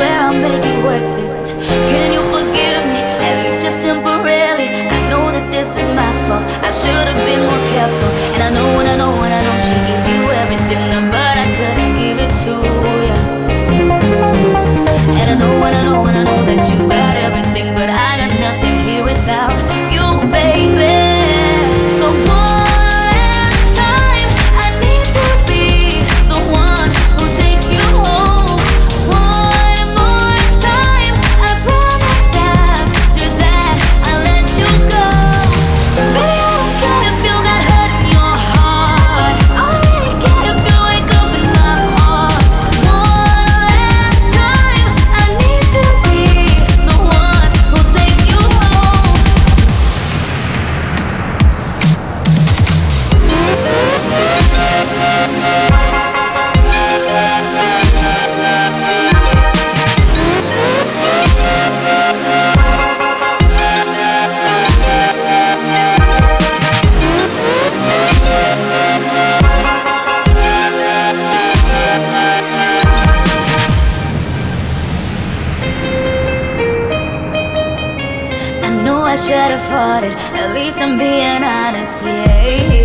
swear I'll make it worth it. Can you forgive me, at least just temporarily? I know that this is my fault, I should have been more careful. And I know she gave you everything, but I couldn't give it to you. And I know that you got everything, but I got nothing here without you, baby. So I should have fought it, at least I'm being honest, yeah.